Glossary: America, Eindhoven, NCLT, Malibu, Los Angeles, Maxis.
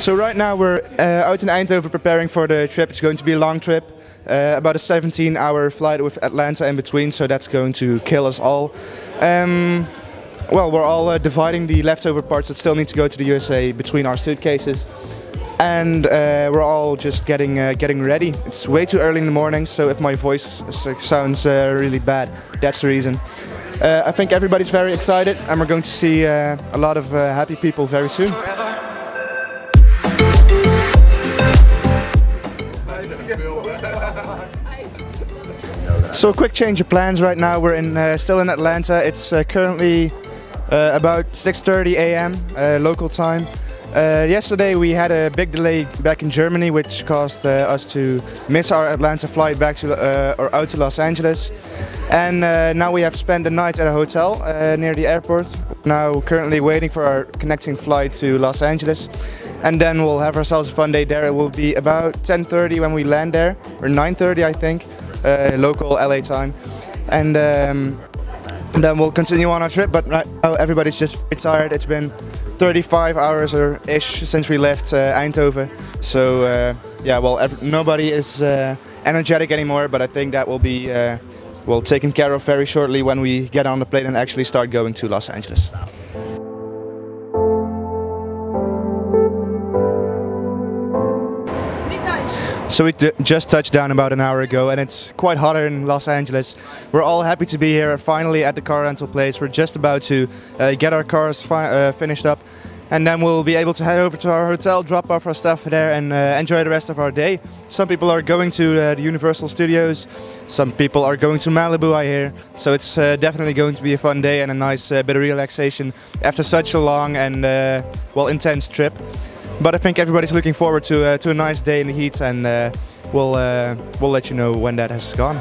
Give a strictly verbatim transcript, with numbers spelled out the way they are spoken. So right now we're uh, out in Eindhoven preparing for the trip. It's going to be a long trip, uh, about a seventeen hour flight with Atlanta in between, so that's going to kill us all. Um, well, we're all uh, dividing the leftover parts that still need to go to the U S A between our suitcases. And uh, we're all just getting uh, getting ready. It's way too early in the morning, so if my voice sounds uh, really bad, that's the reason. Uh, I think everybody's very excited, and we're going to see uh, a lot of uh, happy people very soon. So a quick change of plans right now. We're in uh, still in Atlanta. It's uh, currently uh, about six thirty A M uh, local time. Uh, yesterday we had a big delay back in Germany, which caused uh, us to miss our Atlanta flight back to uh, or out to Los Angeles, and uh, now we have spent the night at a hotel uh, near the airport. Now currently waiting for our connecting flight to Los Angeles, and then we'll have ourselves a fun day there. It will be about ten thirty when we land there, or nine thirty I think, uh, local L A time, and um, then we'll continue on our trip. But right now everybody's just tired. It's been thirty-five hours or ish since we left uh, Eindhoven, so uh, yeah, well, ev nobody is uh, energetic anymore, but I think that will be uh, well taken care of very shortly when we get on the plane and actually start going to Los Angeles. So we d just touched down about an hour ago, and it's quite hotter in Los Angeles. We're all happy to be here, finally at the car rental place. We're just about to uh, get our cars fi uh, finished up, and then we'll be able to head over to our hotel, drop off our stuff there, and uh, enjoy the rest of our day. Some people are going to uh, the Universal Studios, some people are going to Malibu, I hear. So it's uh, definitely going to be a fun day and a nice uh, bit of relaxation after such a long and uh, well intense trip. But I think everybody's looking forward to uh, to a nice day in the heat, and uh, we'll uh, we'll let you know when that has gone.